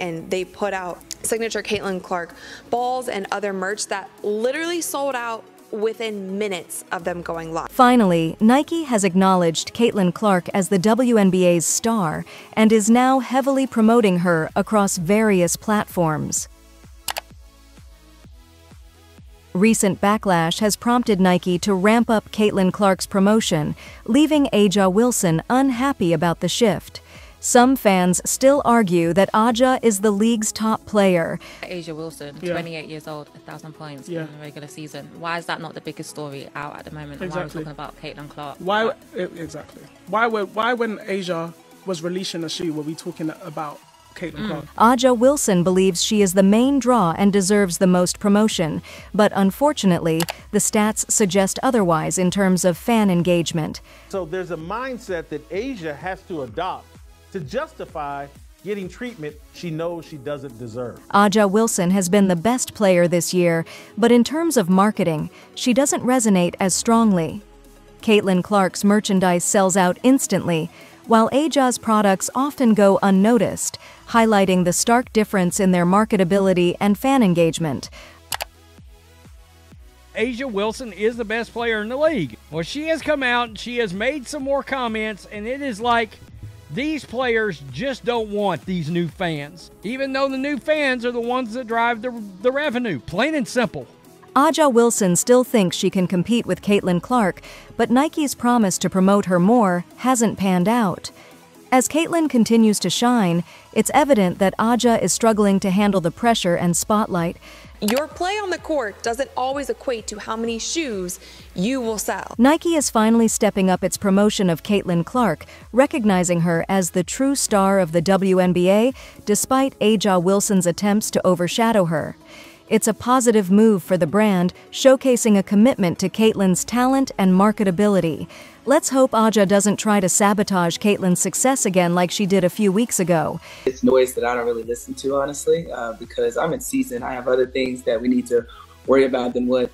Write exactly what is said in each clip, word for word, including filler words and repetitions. And they put out signature Caitlin Clark balls and other merch that literally sold out within minutes of them going live. Finally, Nike has acknowledged Caitlin Clark as the W N B A's star and is now heavily promoting her across various platforms. Recent backlash has prompted Nike to ramp up Caitlin Clark's promotion, leaving A'ja Wilson unhappy about the shift. Some fans still argue that A'ja is the league's top player. A'ja Wilson, yeah. twenty-eight years old, one thousand points yeah. in the regular season. Why is that not the biggest story out at the moment? Exactly. Why are we talking about Caitlin Clark? Why, exactly. Why, why when A'ja was releasing a shoe, were we talking about Caitlin Clark? Mm. A'ja Wilson believes she is the main draw and deserves the most promotion, but unfortunately, the stats suggest otherwise in terms of fan engagement. So there's a mindset that A'ja has to adopt to justify getting treatment she knows she doesn't deserve. A'ja Wilson has been the best player this year, but in terms of marketing, she doesn't resonate as strongly. Caitlin Clark's merchandise sells out instantly, while A'ja's products often go unnoticed, highlighting the stark difference in their marketability and fan engagement. A'ja Wilson is the best player in the league. Well, she has come out and she has made some more comments, and it is like, these players just don't want these new fans, even though the new fans are the ones that drive the, the revenue, plain and simple. A'ja Wilson still thinks she can compete with Caitlin Clark, but Nike's promise to promote her more hasn't panned out. As Caitlin continues to shine, it's evident that A'ja is struggling to handle the pressure and spotlight. Your play on the court doesn't always equate to how many shoes you will sell. Nike is finally stepping up its promotion of Caitlin Clark, recognizing her as the true star of the W N B A, despite A'ja Wilson's attempts to overshadow her. It's a positive move for the brand, showcasing a commitment to Caitlin's talent and marketability. Let's hope A'ja doesn't try to sabotage Caitlin's success again like she did a few weeks ago. It's noise that I don't really listen to, honestly, uh, because I'm in season. I have other things that we need to worry about than what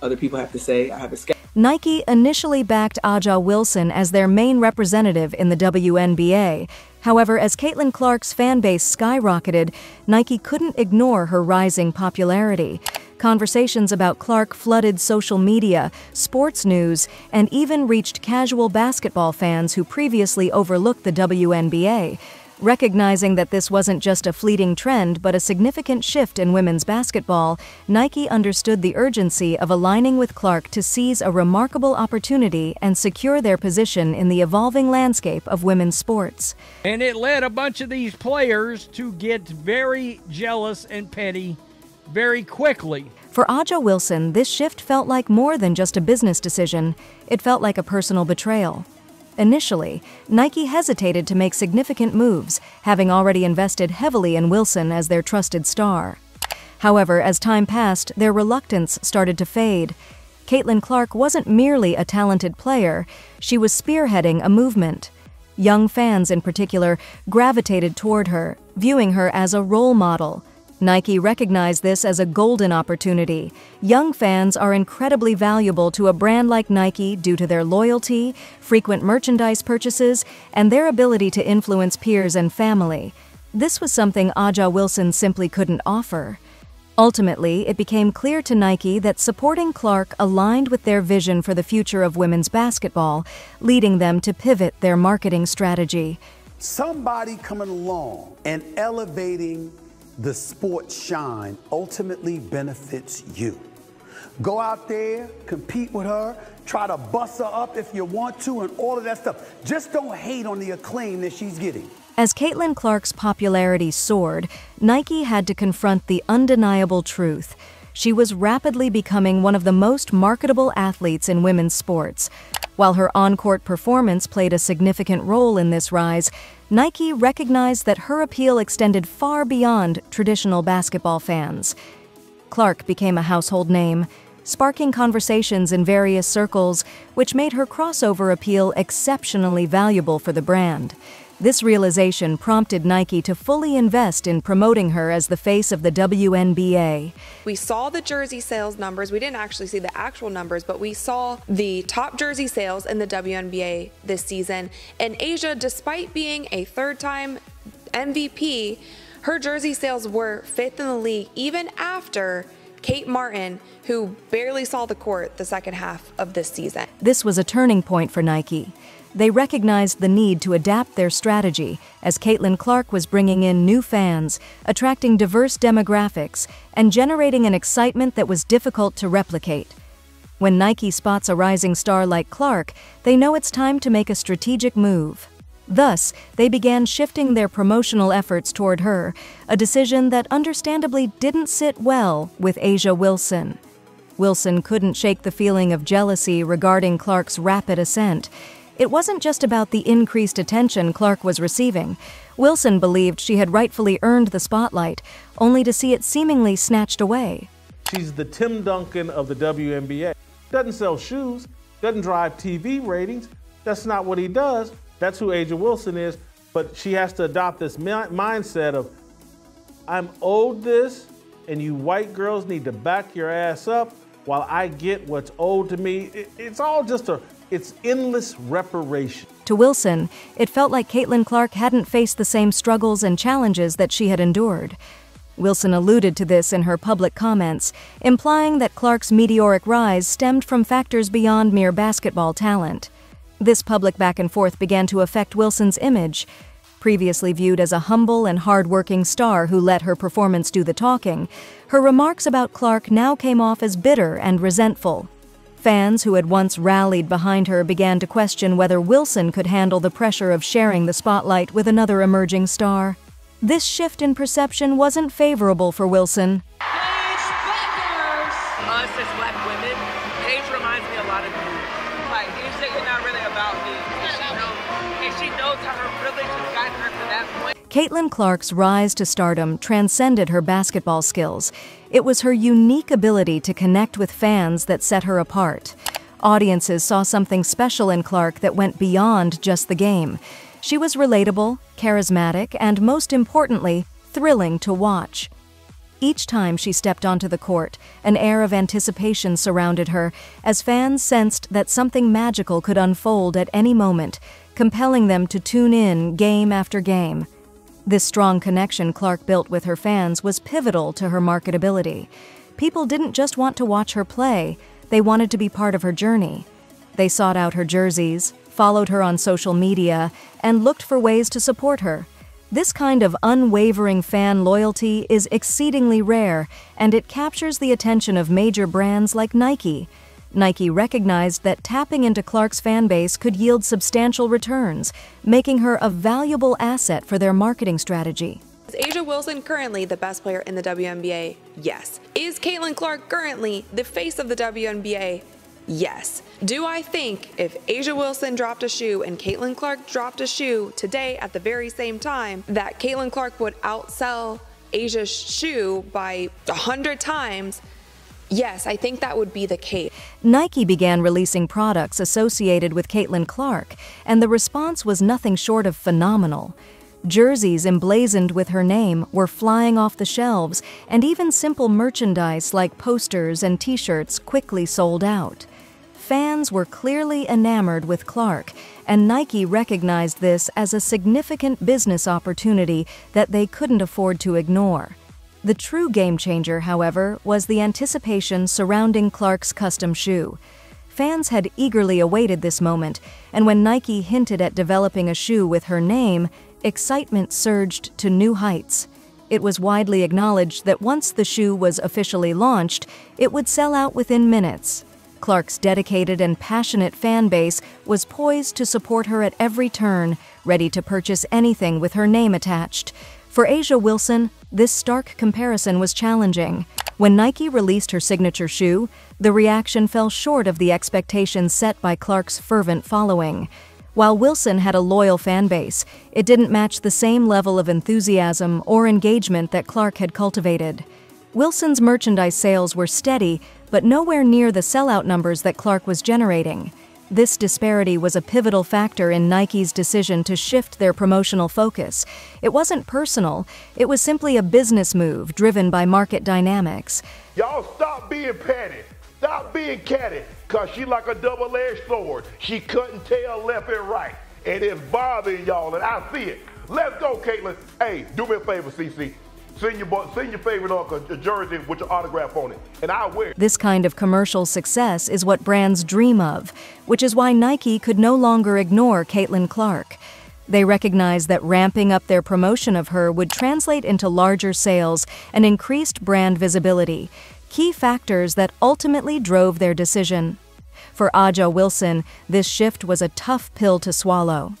other people have to say. I have a schedule. Nike initially backed A'ja Wilson as their main representative in the W N B A. However, as Caitlin Clark's fan base skyrocketed, Nike couldn't ignore her rising popularity. Conversations about Clark flooded social media, sports news, and even reached casual basketball fans who previously overlooked the W N B A, recognizing that this wasn't just a fleeting trend but a significant shift in women's basketball. Nike understood the urgency of aligning with Clark to seize a remarkable opportunity and secure their position in the evolving landscape of women's sports. And it led a bunch of these players to get very jealous and petty very quickly. For A'ja Wilson, this shift felt like more than just a business decision. It felt like a personal betrayal. Initially, Nike hesitated to make significant moves, having already invested heavily in Wilson as their trusted star. However, as time passed, their reluctance started to fade. Caitlin Clark wasn't merely a talented player, she was spearheading a movement. Young fans, in particular, gravitated toward her, viewing her as a role model. Nike recognized this as a golden opportunity. Young fans are incredibly valuable to a brand like Nike due to their loyalty, frequent merchandise purchases, and their ability to influence peers and family. This was something A'ja Wilson simply couldn't offer. Ultimately, it became clear to Nike that supporting Clark aligned with their vision for the future of women's basketball, leading them to pivot their marketing strategy. Somebody coming along and elevating the sport shine ultimately benefits you. Go out there, compete with her, try to bust her up if you want to and all of that stuff. Just don't hate on the acclaim that she's getting. As Caitlin Clark's popularity soared, Nike had to confront the undeniable truth. She was rapidly becoming one of the most marketable athletes in women's sports. While her on-court performance played a significant role in this rise, Nike recognized that her appeal extended far beyond traditional basketball fans. Clark became a household name, sparking conversations in various circles, which made her crossover appeal exceptionally valuable for the brand. This realization prompted Nike to fully invest in promoting her as the face of the W N B A. We saw the jersey sales numbers. We didn't actually see the actual numbers, but we saw the top jersey sales in the W N B A this season. And A'ja, despite being a third-time M V P, Her jersey sales were fifth in the league, even after Kate Martin, who barely saw the court the second half of this season. This was a turning point for Nike. They recognized the need to adapt their strategy, as Caitlin Clark was bringing in new fans, attracting diverse demographics, and generating an excitement that was difficult to replicate. When Nike spots a rising star like Clark, they know it's time to make a strategic move. Thus, they began shifting their promotional efforts toward her, a decision that understandably didn't sit well with A'ja Wilson. Wilson couldn't shake the feeling of jealousy regarding Clark's rapid ascent. It wasn't just about the increased attention Clark was receiving. Wilson believed she had rightfully earned the spotlight, only to see it seemingly snatched away. She's the Tim Duncan of the W N B A. Doesn't sell shoes, doesn't drive T V ratings. That's not what he does. That's who A'ja Wilson is, but she has to adopt this mi mindset of, I'm owed this, and you white girls need to back your ass up while I get what's owed to me. It, it's all just a, it's endless reparation. To Wilson, it felt like Caitlin Clark hadn't faced the same struggles and challenges that she had endured. Wilson alluded to this in her public comments, implying that Clark's meteoric rise stemmed from factors beyond mere basketball talent. This public back and forth began to affect Wilson's image. Previously viewed as a humble and hard-working star who let her performance do the talking, her remarks about Clark now came off as bitter and resentful. Fans who had once rallied behind her began to question whether Wilson could handle the pressure of sharing the spotlight with another emerging star. This shift in perception wasn't favorable for Wilson. Us as black women, Paige reminds me a lot of you. Like, you say you're not really about me, and she knows, and she knows how her privilege has gotten her to that point. Caitlin Clark's rise to stardom transcended her basketball skills. It was her unique ability to connect with fans that set her apart. Audiences saw something special in Clark that went beyond just the game. She was relatable, charismatic, and most importantly, thrilling to watch. Each time she stepped onto the court, an air of anticipation surrounded her, as fans sensed that something magical could unfold at any moment, compelling them to tune in game after game. This strong connection Clark built with her fans was pivotal to her marketability. People didn't just want to watch her play, they wanted to be part of her journey. They sought out her jerseys, followed her on social media, and looked for ways to support her. This kind of unwavering fan loyalty is exceedingly rare, and it captures the attention of major brands like Nike. Nike recognized that tapping into Clark's fanbase could yield substantial returns, making her a valuable asset for their marketing strategy. Is A'ja Wilson currently the best player in the W N B A? Yes. Is Caitlin Clark currently the face of the W N B A? Yes. Do I think if A'ja Wilson dropped a shoe and Caitlin Clark dropped a shoe today at the very same time, that Caitlin Clark would outsell A'ja's shoe by a hundred times? Yes, I think that would be the case. Nike began releasing products associated with Caitlin Clark, and the response was nothing short of phenomenal. Jerseys emblazoned with her name were flying off the shelves, and even simple merchandise like posters and t-shirts quickly sold out. Fans were clearly enamored with Clark, and Nike recognized this as a significant business opportunity that they couldn't afford to ignore. The true game changer, however, was the anticipation surrounding Clark's custom shoe. Fans had eagerly awaited this moment, and when Nike hinted at developing a shoe with her name, excitement surged to new heights. It was widely acknowledged that once the shoe was officially launched, it would sell out within minutes. Clark's dedicated and passionate fan base was poised to support her at every turn, ready to purchase anything with her name attached. For A'ja Wilson, this stark comparison was challenging. When Nike released her signature shoe, the reaction fell short of the expectations set by Clark's fervent following. While Wilson had a loyal fan base, it didn't match the same level of enthusiasm or engagement that Clark had cultivated. Wilson's merchandise sales were steady, but nowhere near the sellout numbers that Clark was generating. This disparity was a pivotal factor in Nike's decision to shift their promotional focus. It wasn't personal, it was simply a business move driven by market dynamics. Y'all stop being petty, stop being catty, cause she like a double-edged sword. She cutting tail left and right, and it's bothering y'all, and I see it. Let's go, Caitlin. Hey, do me a favor, C C. Send your, send your favorite a jersey with your autograph on it, and I'll wear it. This kind of commercial success is what brands dream of, which is why Nike could no longer ignore Caitlin Clark. They recognized that ramping up their promotion of her would translate into larger sales and increased brand visibility, key factors that ultimately drove their decision. For A'ja Wilson, this shift was a tough pill to swallow.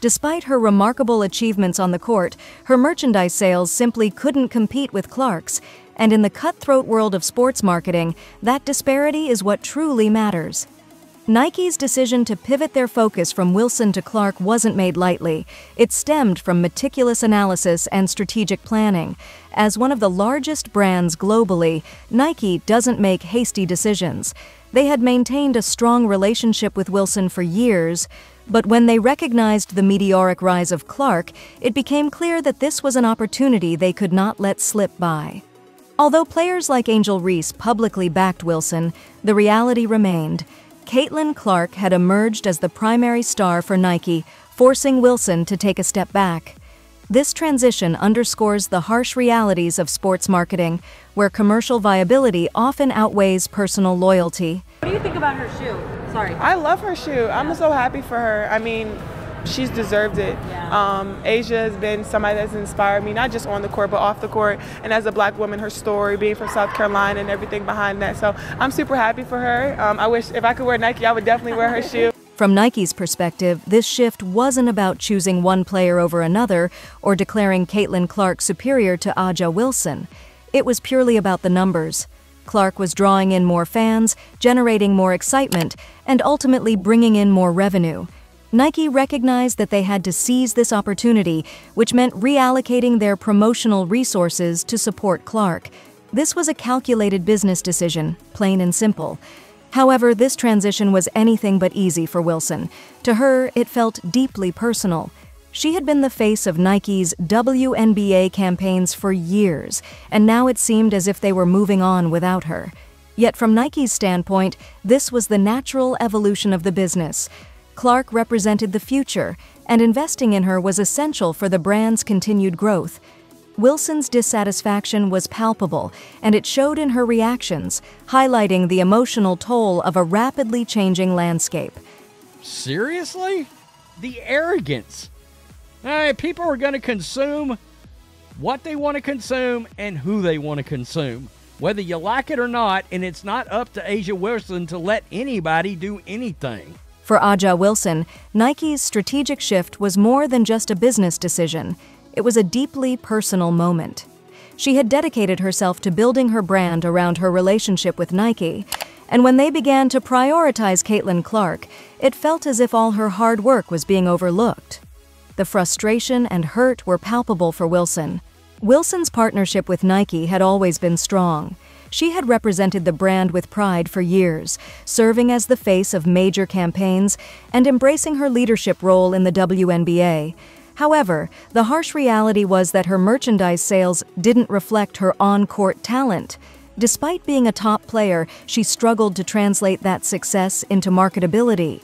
Despite her remarkable achievements on the court, her merchandise sales simply couldn't compete with Clark's, and in the cutthroat world of sports marketing, that disparity is what truly matters. Nike's decision to pivot their focus from Wilson to Clark wasn't made lightly. It stemmed from meticulous analysis and strategic planning. As one of the largest brands globally, Nike doesn't make hasty decisions. They had maintained a strong relationship with Wilson for years, but when they recognized the meteoric rise of Clark, it became clear that this was an opportunity they could not let slip by. Although players like Angel Reese publicly backed Wilson, the reality remained. Caitlin Clark had emerged as the primary star for Nike, forcing Wilson to take a step back. This transition underscores the harsh realities of sports marketing, where commercial viability often outweighs personal loyalty. What do you think about her shoe? Sorry. I love her shoe. Yeah. I'm so happy for her. I mean, she's deserved it. Yeah. Um, A'ja has been somebody that's inspired me, not just on the court, but off the court. And as a black woman, her story, being from South Carolina and everything behind that. So I'm super happy for her. Um, I wish if I could wear Nike, I would definitely wear her shoe. From Nike's perspective, this shift wasn't about choosing one player over another or declaring Caitlin Clark superior to A'ja Wilson. It was purely about the numbers. Clark was drawing in more fans, generating more excitement, and ultimately bringing in more revenue. Nike recognized that they had to seize this opportunity, which meant reallocating their promotional resources to support Clark. This was a calculated business decision, plain and simple. However, this transition was anything but easy for Wilson. To her, it felt deeply personal. She had been the face of Nike's W N B A campaigns for years, and now it seemed as if they were moving on without her. Yet from Nike's standpoint, this was the natural evolution of the business. Clark represented the future, and investing in her was essential for the brand's continued growth. Wilson's dissatisfaction was palpable, and it showed in her reactions, highlighting the emotional toll of a rapidly changing landscape. Seriously? The arrogance. Hey, people are going to consume what they want to consume and who they want to consume, whether you like it or not, and it's not up to A'ja Wilson to let anybody do anything. For A'ja Wilson, Nike's strategic shift was more than just a business decision. It was a deeply personal moment. She had dedicated herself to building her brand around her relationship with Nike, and when they began to prioritize Caitlin Clark, it felt as if all her hard work was being overlooked. The frustration and hurt were palpable for Wilson. Wilson's partnership with Nike had always been strong. She had represented the brand with pride for years, serving as the face of major campaigns and embracing her leadership role in the W N B A. However, the harsh reality was that her merchandise sales didn't reflect her on-court talent. Despite being a top player, she struggled to translate that success into marketability.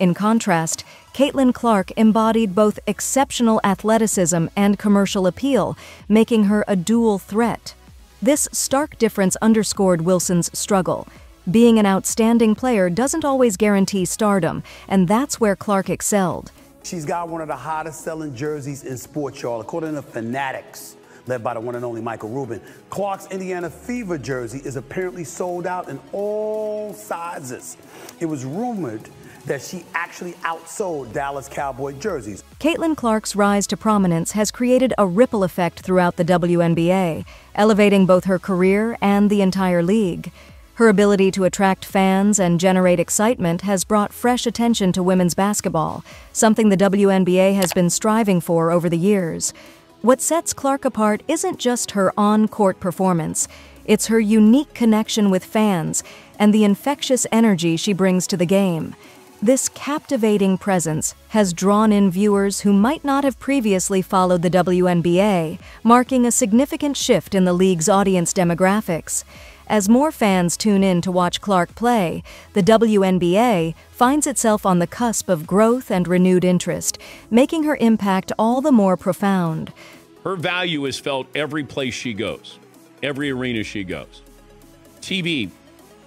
In contrast, Caitlin Clark embodied both exceptional athleticism and commercial appeal, making her a dual threat. This stark difference underscored Wilson's struggle. Being an outstanding player doesn't always guarantee stardom, and that's where Clark excelled. She's got one of the hottest selling jerseys in sports, y'all. According to Fanatics, led by the one and only Michael Rubin, Clark's Indiana Fever jersey is apparently sold out in all sizes. It was rumored that she actually outsold Dallas Cowboy jerseys. Caitlin Clark's rise to prominence has created a ripple effect throughout the W N B A, elevating both her career and the entire league. Her ability to attract fans and generate excitement has brought fresh attention to women's basketball, something the W N B A has been striving for over the years. What sets Clark apart isn't just her on-court performance, it's her unique connection with fans and the infectious energy she brings to the game. This captivating presence has drawn in viewers who might not have previously followed the W N B A, marking a significant shift in the league's audience demographics. As more fans tune in to watch Clark play, the W N B A finds itself on the cusp of growth and renewed interest, making her impact all the more profound. Her value is felt every place she goes, every arena she goes. T V,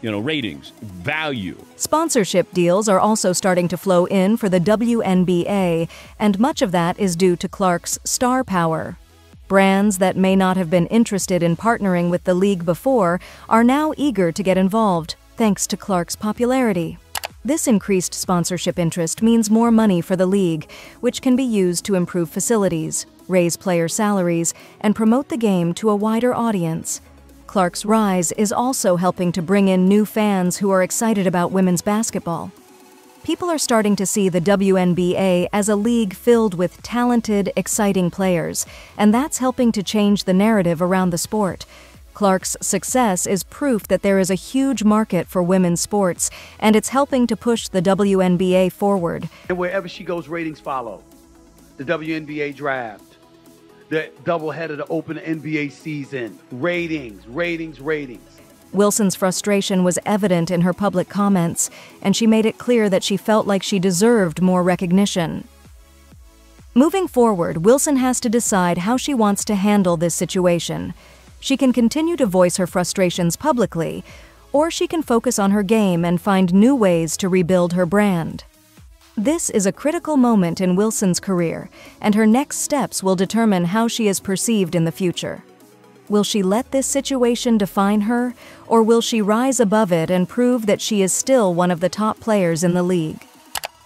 you know, ratings, value. Sponsorship deals are also starting to flow in for the W N B A, and much of that is due to Clark's star power. Brands that may not have been interested in partnering with the league before are now eager to get involved, thanks to Clark's popularity. This increased sponsorship interest means more money for the league, which can be used to improve facilities, raise player salaries, and promote the game to a wider audience. Clark's rise is also helping to bring in new fans who are excited about women's basketball. People are starting to see the W N B A as a league filled with talented, exciting players, and that's helping to change the narrative around the sport. Clark's success is proof that there is a huge market for women's sports, and it's helping to push the W N B A forward. And wherever she goes, ratings follow. The W N B A draft, the doubleheader to open the N B A season, ratings, ratings, ratings. Wilson's frustration was evident in her public comments, and she made it clear that she felt like she deserved more recognition. Moving forward, Wilson has to decide how she wants to handle this situation. She can continue to voice her frustrations publicly, or she can focus on her game and find new ways to rebuild her brand. This is a critical moment in Wilson's career, and her next steps will determine how she is perceived in the future. Will she let this situation define her, or will she rise above it and prove that she is still one of the top players in the league?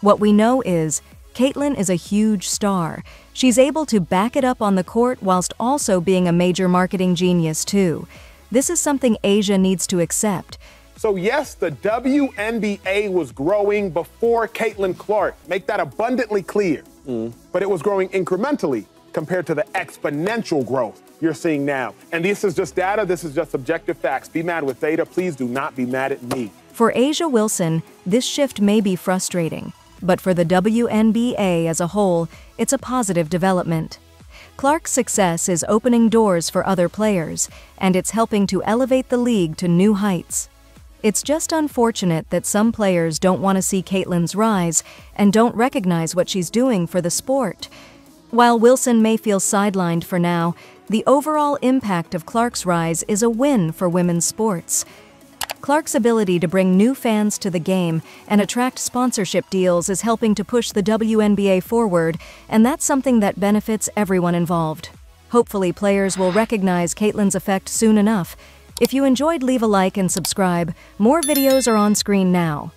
What we know is, Caitlin is a huge star. She's able to back it up on the court whilst also being a major marketing genius too. This is something A'ja needs to accept. So yes, the W N B A was growing before Caitlin Clark. Make that abundantly clear. Mm. But it was growing incrementally compared to the exponential growth you're seeing now. And this is just data, this is just objective facts. Be mad with data, please do not be mad at me. For A'ja Wilson, this shift may be frustrating, but for the W N B A as a whole, it's a positive development. Clark's success is opening doors for other players, and it's helping to elevate the league to new heights. It's just unfortunate that some players don't want to see Caitlin's rise and don't recognize what she's doing for the sport. While Wilson may feel sidelined for now, the overall impact of Clark's rise is a win for women's sports. Clark's ability to bring new fans to the game and attract sponsorship deals is helping to push the W N B A forward, and that's something that benefits everyone involved. Hopefully, players will recognize Caitlin's effect soon enough. If you enjoyed, leave a like and subscribe. More videos are on screen now.